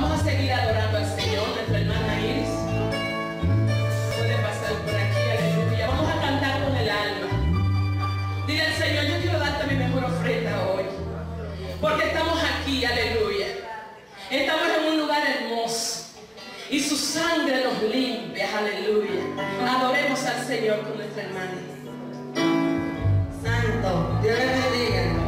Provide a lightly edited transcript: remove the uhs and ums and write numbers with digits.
Vamos a seguir adorando al Señor, nuestra hermana Iris. Puede pasar por aquí, aleluya. Vamos a cantar con el alma. Dile al Señor, yo quiero darte mi mejor ofrenda hoy. Porque estamos aquí, aleluya. Estamos en un lugar hermoso. Y su sangre nos limpia, aleluya. Adoremos al Señor con nuestra hermana. Santo, Dios le bendiga.